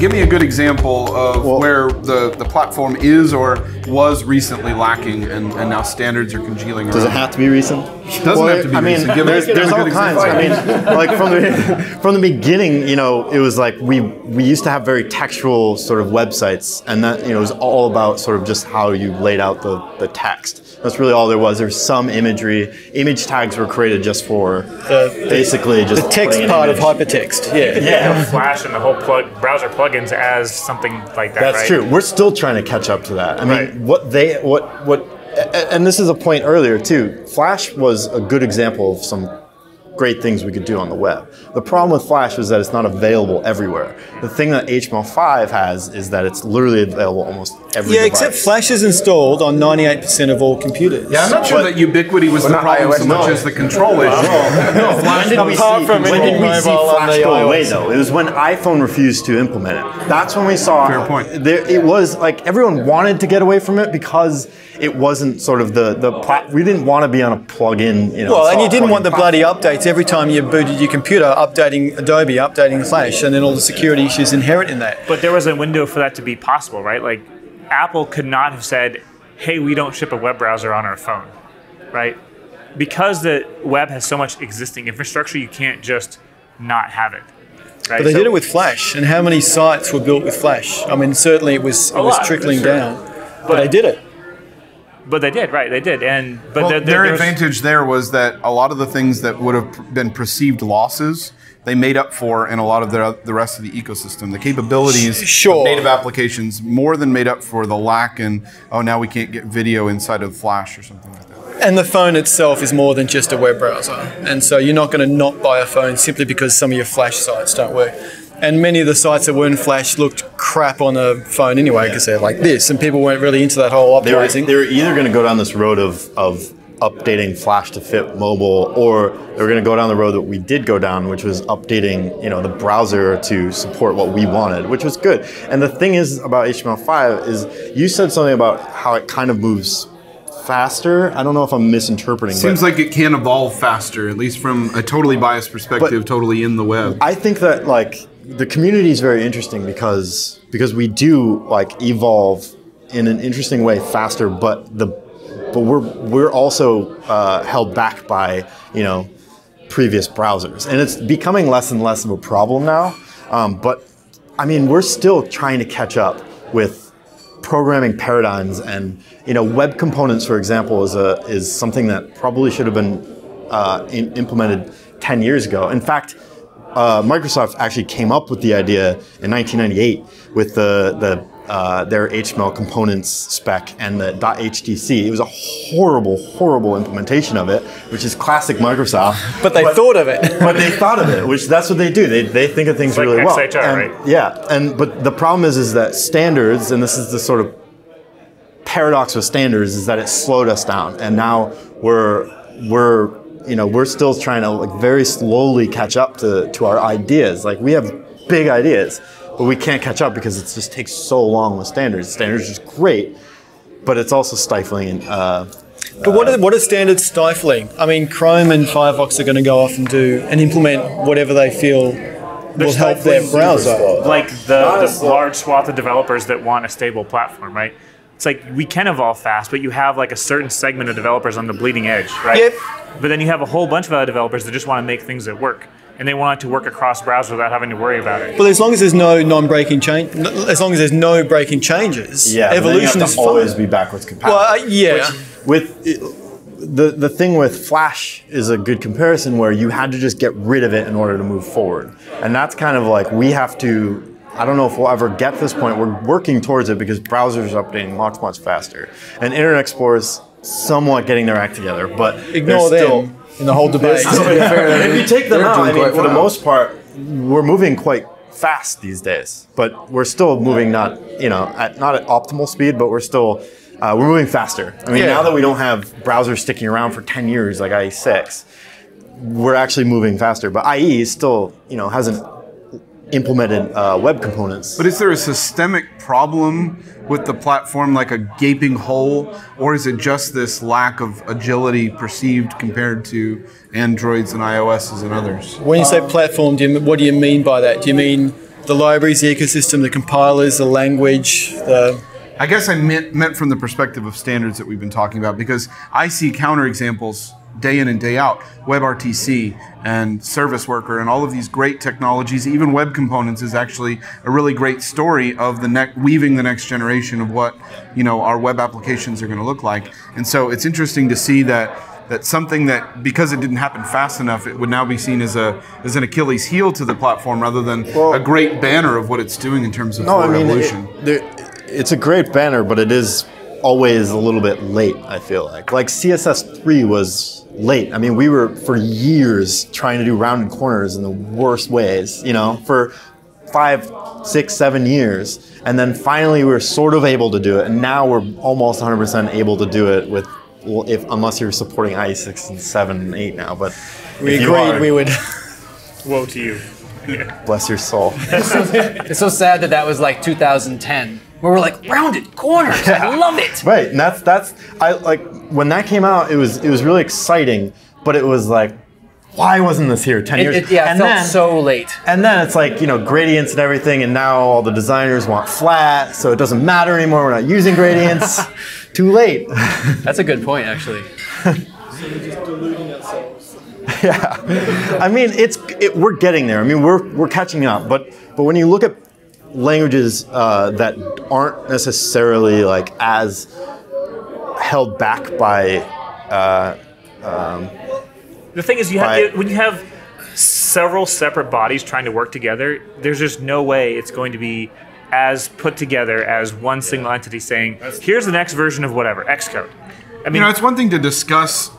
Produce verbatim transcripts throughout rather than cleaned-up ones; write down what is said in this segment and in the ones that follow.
Give me a good example of well, where the, the platform is or was recently lacking and, and now standards are congealing around. Does it have to be recent? It doesn't well, have to be I recent. Mean, Give there's, me, there's all kinds. Example. I mean, like from the, from the beginning, you know, it was like we, we used to have very textual sort of websites, and that, you know, it was all about sort of just how you laid out the, the text. That's really all there was. There's some imagery. Image tags were created just for the, basically the, just the text part of hypertext. Yeah. Yeah. Flash and the whole plug, browser plugins as something like that. That's right? True. We're still trying to catch up to that. I mean, right. what they what what and this is a point earlier too. Flash was a good example of some great things we could do on the web. The problem with Flash is that it's not available everywhere. The thing that H T M L five has is that it's literally available almost every Yeah, device. Except Flash is installed on ninety-eight percent of all computers. Yeah, I'm not but sure that ubiquity was the problem so much as the control issue. No, Flash did we see, from when did we see Flash go away though? It was when iPhone refused to implement it. That's when we saw Fair point. There, it was like everyone wanted to get away from it because it wasn't sort of the, the plat we didn't want to be on a plug-in, you know. Well, and you didn't want the bloody updates every time you booted your computer, updating Adobe, updating Flash, and then all the security issues inherent in that. But there was a window for that to be possible, right? Like, Apple could not have said, hey, we don't ship a web browser on our phone, right? Because the web has so much existing infrastructure, you can't just not have it. Right? But they so, did it with Flash, and how many sites were built with Flash? I mean, certainly it was, it was lot, trickling down, but, but they did it. But they did, right? They did, and but well, there, there, their advantage there was that a lot of the things that would have been perceived losses, they made up for in a lot of the the rest of the ecosystem. The capabilities sure. of native applications more than made up for the lack in oh now we can't get video inside of Flash or something like that. And the phone itself is more than just a web browser, and so you're not going to not buy a phone simply because some of your Flash sites don't work. And many of the sites that were in Flash looked crap on a phone anyway because yeah. they're like this, and people weren't really into that whole operating. They were, they were either going to go down this road of, of updating Flash to fit mobile, or they were going to go down the road that we did go down, which was updating you know, the browser to support what we wanted, which was good. And the thing is about H T M L five is you said something about how it kind of moves faster. I don't know if I'm misinterpreting. Seems like it can evolve faster, at least from a totally biased perspective, totally in the web. I think that like... the community is very interesting because because we do like evolve in an interesting way faster, but the but we're we're also uh, held back by you know previous browsers, and it's becoming less and less of a problem now. Um, but I mean, we're still trying to catch up with programming paradigms, and you know, Web Components, for example, is a is something that probably should have been uh, in, implemented ten years ago. In fact. Uh, Microsoft actually came up with the idea in nineteen ninety-eight with the, the, uh, their H T M L components spec and the .htc. It was a horrible, horrible implementation of it, which is classic Microsoft. But they but, thought of it. But they thought of it, which that's what they do. They, they think of things it's really like X H R, well. And, right? Yeah, and, but the problem is, is that standards, and this is the sort of paradox with standards, is that it slowed us down. And now we're, we're you know, we're still trying to like very slowly catch up to, to our ideas. Like we have big ideas, but we can't catch up because it just takes so long with standards. Standards is great, but it's also stifling. Uh, but what are, what are standards stifling? I mean, Chrome and Firefox are going to go off and do and implement whatever they feel will help their browser. Like the, the large swath of developers that want a stable platform, right? It's like we can evolve fast, but you have like a certain segment of developers on the bleeding edge, right? Yep. But then you have a whole bunch of other developers that just want to make things that work, and they want it to work across browsers without having to worry about it. Well, as long as there's no non-breaking change, as long as there's no breaking changes, yeah, evolution is fun. Always be backwards compatible. Well, uh, yeah. Which, with it, the the thing with Flash is a good comparison where you had to just get rid of it in order to move forward, and that's kind of like we have to. I don't know if we'll ever get to this point. We're working towards it because browsers are updating much, much faster. And Internet Explorer's somewhat getting their act together, but ignore them still, in the whole debate. If you take them out, I mean, for the most part, we're moving quite fast these days. But we're still moving not, you know, at, not at optimal speed, but we're still uh, we're moving faster. I mean, yeah. Now that we don't have browsers sticking around for ten years like I E six, we're actually moving faster. But I E still, you know, hasn't implemented uh, web components. But is there a systemic problem with the platform, like a gaping hole, or is it just this lack of agility perceived compared to Androids and iOS's and others? When you say platform, do you, what do you mean by that? Do you mean the libraries, the ecosystem, the compilers, the language, the... I guess I meant, meant from the perspective of standards that we've been talking about, because I see counterexamples day in and day out. WebRTC and Service Worker and all of these great technologies, even Web Components is actually a really great story of the ne- weaving the next generation of what, you know, our web applications are going to look like. And so it's interesting to see that That's something that, because it didn't happen fast enough, it would now be seen as a as an Achilles heel to the platform rather than well, a great banner of what it's doing in terms of no, I mean, evolution. It, it's a great banner, but it is always a little bit late, I feel like. Like C S S three was late. I mean, we were for years trying to do rounded corners in the worst ways, you know, for five, six, seven years. And then finally we were sort of able to do it. And now we're almost one hundred percent able to do it with, well, if unless you're supporting I E six and seven and eight now, but we agreed are, we would. Woe to you. Bless your soul. It's so, it's so sad that that was like two thousand ten, where we're like rounded corners. Yeah. I love it. Right, and that's that's I like when that came out. It was it was really exciting, but it was like, why wasn't this here ten it, years? It, yeah, and it felt then, so late. And then it's like, you know, gradients and everything, and now all the designers want flat, so it doesn't matter anymore. We're not using gradients. Too late. That's a good point, actually. So we're just deluding ourselves. Yeah, I mean, it's it, we're getting there. I mean, we're we're catching up. But but when you look at languages uh, that aren't necessarily like as held back by. Uh, um, The thing is, you have, it, when you have several separate bodies trying to work together, there's just no way it's going to be as put together as one single entity saying, here's the next version of whatever, Xcode. I mean, you know, it's one thing to discuss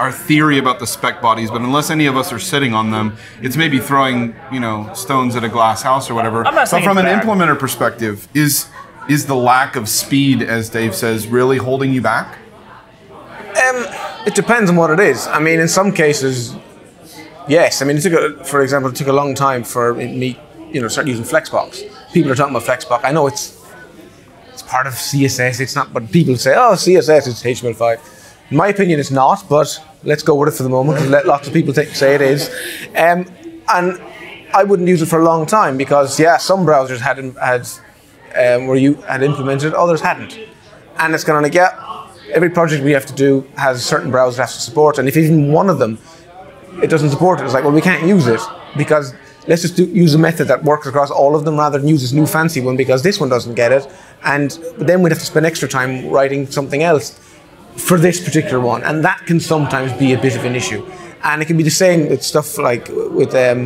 our theory about the spec bodies, but unless any of us are sitting on them, it's maybe throwing, you know, stones at a glass house or whatever. I'm not saying but from an bad. implementer perspective, is is the lack of speed, as Dave says, really holding you back? Um, it depends on what it is. I mean, in some cases, yes. I mean, it took, a, for example, it took a long time for me, you know, start using Flexbox. People are talking about Flexbox. I know it's it's part of C S S. It's not, but people say, oh, C S S is H T M L five. In my opinion, it's not. But let's go with it for the moment and let lots of people say it is. Um, and I wouldn't use it for a long time because, yeah, some browsers had had um, where you had implemented, others hadn't, and it's kind of like, yeah. Every project we have to do has a certain browser that has to support, and if even one of them, it doesn't support it, it's like, well, we can't use it, because let's just do, use a method that works across all of them rather than use this new fancy one because this one doesn't get it, and then we'd have to spend extra time writing something else for this particular one, and that can sometimes be a bit of an issue. And it can be the same with stuff like with um,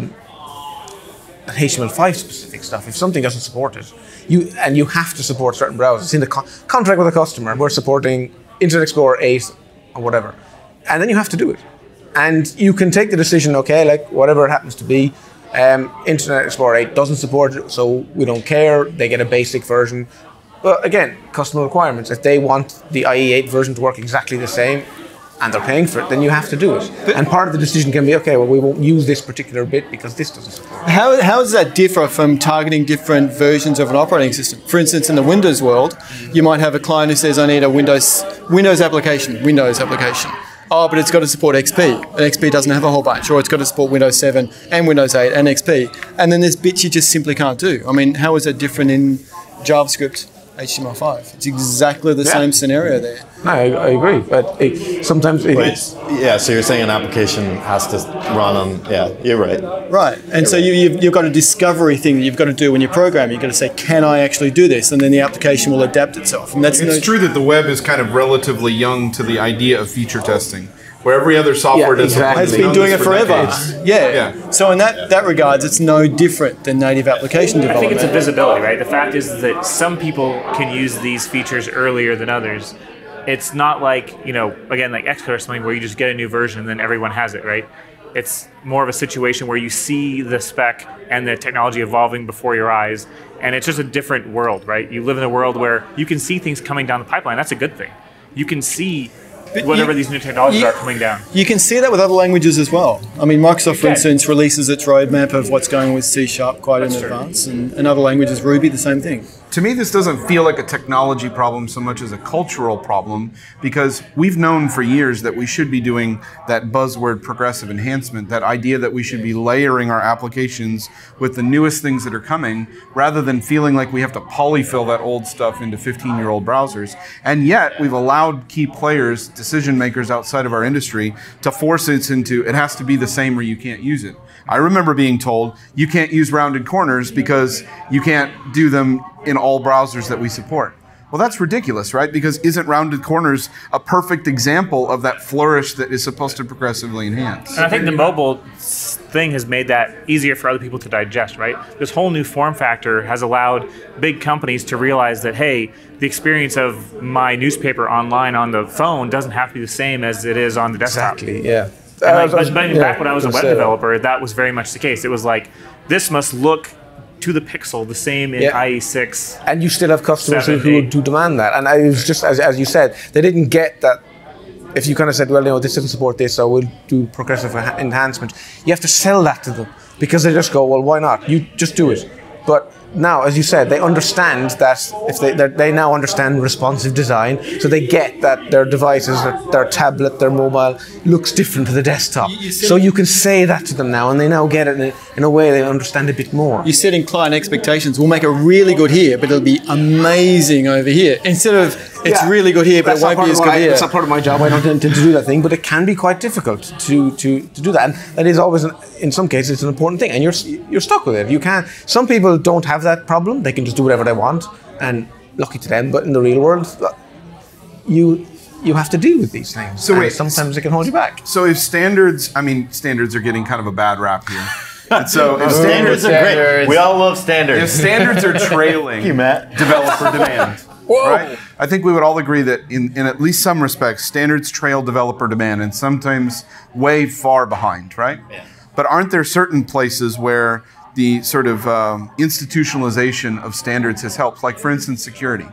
H T M L five specific stuff. If something doesn't support it, you and you have to support certain browsers. It's in the con contract with a customer, we're supporting Internet Explorer eight or whatever, and then you have to do it, and you can take the decision, okay, like whatever it happens to be, um, Internet Explorer eight doesn't support it, so we don't care, they get a basic version. But again, customer requirements, if they want the I E eight version to work exactly the same and they're paying for it, then you have to do it. And part of the decision can be, okay, well, we won't use this particular bit because this doesn't support it. How, how does that differ from targeting different versions of an operating system? For instance, in the Windows world, you might have a client who says, I need a Windows Windows application, Windows application. Oh, but it's got to support X P, and X P doesn't have a whole bunch, or it's got to support Windows seven and Windows eight and X P. And then there's bits you just simply can't do. I mean, how is that different in JavaScript? H T M L five. It's exactly the yeah. same scenario there. No, I, I agree, but it, sometimes it is. Yeah, so you're saying an application has to run on, yeah, you're right. Right, and you're so right. You, you've, you've got a discovery thing that you've got to do when you program. You've got to say, can I actually do this? And then the application will adapt itself. And that's it's no true that the web is kind of relatively young to the idea of feature testing, where every other software yeah, exactly. does has been doing it forever. For yeah. yeah. So in that, that regards, it's no different than native application development. I think it's a visibility, right? The fact is that some people can use these features earlier than others. It's not like, you know, again, like Xcode or something where you just get a new version and then everyone has it, right? It's more of a situation where you see the spec and the technology evolving before your eyes, and it's just a different world, right? You live in a world where you can see things coming down the pipeline. That's a good thing. You can see But whatever you, these new technologies you, are coming down. You can see that with other languages as well. I mean, Microsoft, for instance, releases its roadmap of what's going on with C sharp quite That's in advance, and, and other languages, Ruby, the same thing. To me, this doesn't feel like a technology problem so much as a cultural problem, because we've known for years that we should be doing that buzzword progressive enhancement, that idea that we should be layering our applications with the newest things that are coming, rather than feeling like we have to polyfill that old stuff into fifteen-year-old browsers. And yet, we've allowed key players, decision makers outside of our industry, to force it into, it has to be the same or you can't use it. I remember being told, you can't use rounded corners because you can't do them in all browsers that we support. Well, that's ridiculous, right? Because isn't rounded corners a perfect example of that flourish that is supposed to progressively enhance? And I think the mobile thing has made that easier for other people to digest, right? This whole new form factor has allowed big companies to realize that, hey, the experience of my newspaper online on the phone doesn't have to be the same as it is on the desktop. Exactly, yeah. Like, was, but yeah, back when I was a web developer, that. that was very much the case. It was like, this must look to the pixel the same in yeah. I E six. And you still have customers seven, who, who demand that. And it was just, as, as you said, they didn't get that. If you kind of said, well, you know, this doesn't support this, so we'll do progressive enhancement, you have to sell that to them, because they just go, well, why not? You just do it. But now, as you said, they understand that if they they now understand responsive design, so they get that their devices, their, their tablet, their mobile looks different to the desktop. You, you so you can say that to them now, and they now get it in a, in a way they understand a bit more. You're setting client expectations. We'll make it really good here, but it'll be amazing over here. Instead of it's yeah, really good here, but it won't be as good I, here. That's not part of my job. I don't intend to do that thing, but it can be quite difficult to to to do that, and that is always an, in some cases it's an important thing, and you're you're stuck with it. You can't. Some people don't have that problem. They can just do whatever they want, and lucky to them. But in the real world, you you have to deal with these things. So wait, sometimes it can hold you back. So if standards, I mean, standards are getting kind of a bad rap here. And so if standards, standards are great. Standards. We all love standards. If standards are trailing Thank you, Matt. developer demand, Whoa. right? I think we would all agree that in, in at least some respects, standards trail developer demand, and sometimes way far behind, right? Yeah. But aren't there certain places where the sort of um, institutionalization of standards has helped, like for instance, security?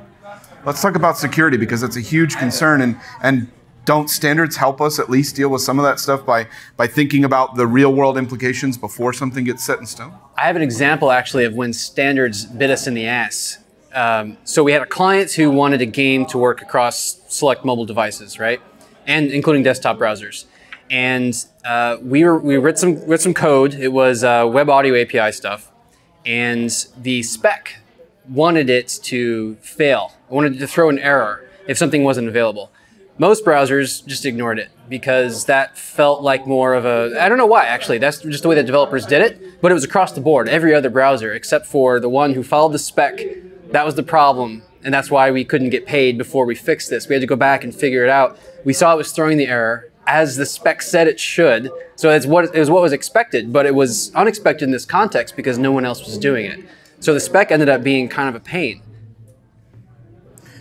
Let's talk about security, because it's a huge concern, and, and don't standards help us at least deal with some of that stuff by, by thinking about the real world implications before something gets set in stone? I have an example actually of when standards bit us in the ass. Um, so we had a client who wanted a game to work across select mobile devices, right? And including desktop browsers. And uh, we were we wrote some wrote some code. It was uh, Web Audio A P I stuff, and the spec wanted it to fail. It wanted it to throw an error if something wasn't available. Most browsers just ignored it because that felt like more of a, I don't know why actually. That's just the way that developers did it. But it was across the board, every other browser except for the one who followed the spec. That was the problem, and that's why we couldn't get paid before we fixed this. We had to go back and figure it out. We saw it was throwing the error, as the spec said it should. So it's what, it was what was expected, but it was unexpected in this context because no one else was doing it. So the spec ended up being kind of a pain.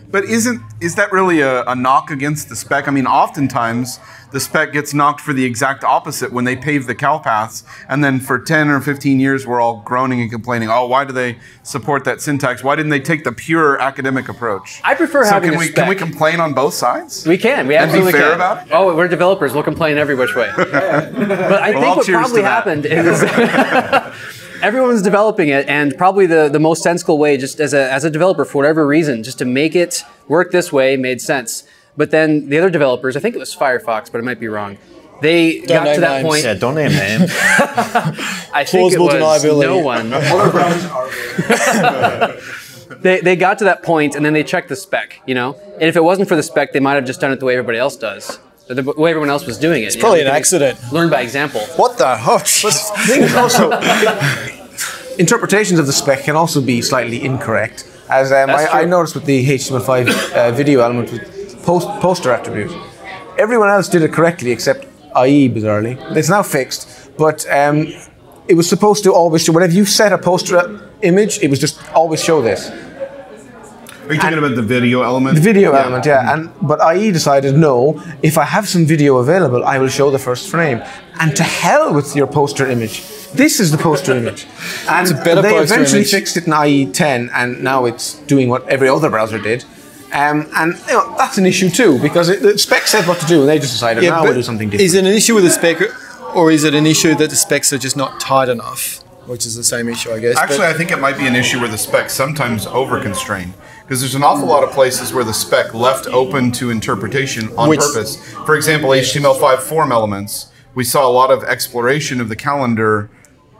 But isn't, is that really a, a knock against the spec? I mean, oftentimes the spec gets knocked for the exact opposite when they pave the cow paths, and then for ten or fifteen years we're all groaning and complaining, oh, why do they support that syntax? Why didn't they take the pure academic approach? I prefer so having can a we, spec. Can we complain on both sides? We can, we absolutely can. And be fair can. about it? Oh, we're developers, we'll complain every which way. But I well, think what probably happened is everyone was developing it, and probably the, the most sensible way, just as a, as a developer, for whatever reason, just to make it work this way made sense. But then the other developers, I think it was Firefox, but it might be wrong, they don't got to that names. point. Yeah, don't name names. I think Plausible it was no one. they, they got to that point, and then they checked the spec, you know? And if it wasn't for the spec, they might have just done it the way everybody else does. The way everyone else was doing it. It's probably you know, an accident. Learn by example. What the? Oh, the thing is also, interpretations of the spec can also be slightly incorrect. As um, I, I noticed with the H T M L five uh, video element with post, poster attribute, everyone else did it correctly except I E, bizarrely. It's now fixed, but um, it was supposed to always show, whenever you set a poster image, it was just always show this. Are you talking and about the video element? The video yeah. element, yeah. And, but I E decided, no, if I have some video available, I will show the first frame. And to hell with your poster image. This is the poster image. And it's a better they poster eventually image. fixed it in I E ten, and now it's doing what every other browser did. Um, and you know, that's an issue too, because it, the spec said what to do, and they just decided, yeah, now we'll do something different. Is it an issue with the spec, or is it an issue that the specs are just not tight enough? which is the same issue, I guess. Actually, I think it might be an issue where the spec's sometimes over-constrained, because there's an awful lot of places where the spec left open to interpretation on which, purpose. For example, H T M L five form elements, we saw a lot of exploration of the calendar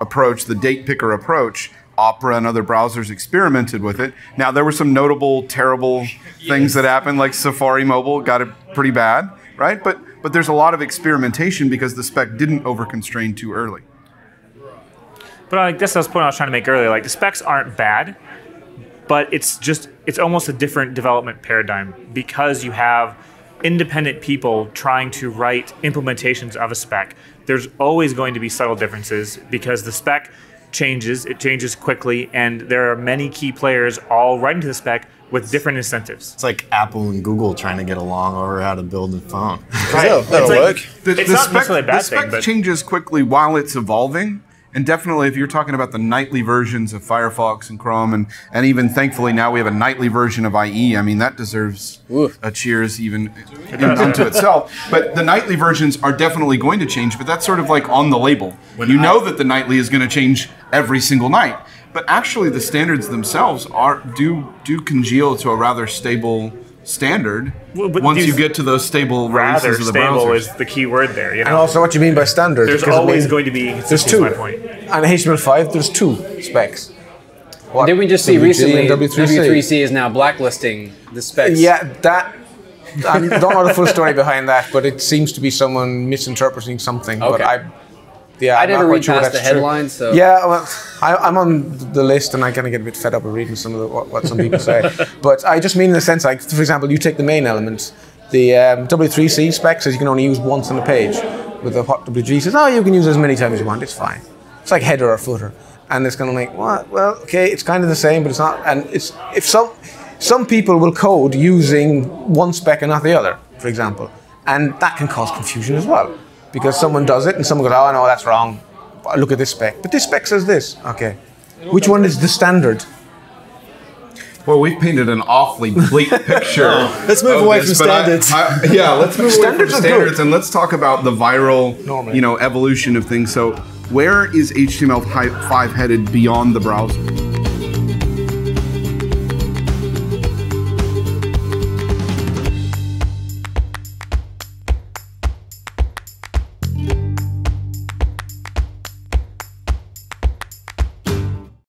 approach, the date picker approach. Opera and other browsers experimented with it. Now, there were some notable, terrible things that happened, like Safari Mobile got it pretty bad, right? But, but there's a lot of experimentation because the spec didn't over-constrain too early. But I guess that's the point I was trying to make earlier. Like, the specs aren't bad, but it's just, it's almost a different development paradigm because you have independent people trying to write implementations of a spec. There's always going to be subtle differences because the spec changes, it changes quickly, and there are many key players all right into the spec with different incentives. It's like Apple and Google trying to get along over how to build a phone. Right. Yeah, that'll work. The, it's the not spec, necessarily a bad the spec thing, but changes quickly while it's evolving, and definitely if you're talking about the nightly versions of Firefox and Chrome, and, and even thankfully now we have a nightly version of I E, I mean that deserves Oof. a cheers even it unto itself. But the nightly versions are definitely going to change, but that's sort of like on the label. When you I, know that the nightly is going to change every single night. But actually the standards themselves are do do congeal to a rather stable standard well, once you get to those stable releases of the browser. Rather stable is the key word there. You know? And also what you mean by standard. There's always going to be, there's two. My point. On H T M L five, there's two specs. What? Did we just see recently W three C is now blacklisting the specs? Yeah, that, I don't know the full story behind that, but it seems to be someone misinterpreting something. Okay. But I, Yeah, I never read past the headlines, so... Yeah, well, I, I'm on the list and I kind of get a bit fed up of reading some of the, what, what some people say. But I just mean in the sense, like, for example, you take the main element. The um, W three C spec says you can only use once on a page. With the W H A T W G says, oh, you can use as many times as you want, it's fine. It's like header or footer. And it's kind of like, what? Well, okay, it's kind of the same, but it's not. And it's if some, some people will code using one spec and not the other, for example. And that can cause confusion as well. Because someone does it and someone goes, oh no, that's wrong. Look at this spec. But this spec says this. Okay. Which one is the standard? Well, we've painted an awfully bleak picture. oh, let's move away this, from standards. I, I, yeah, let's move standards away from standards and let's talk about the viral Normally. you know, evolution of things. So where is H T M L five headed beyond the browser?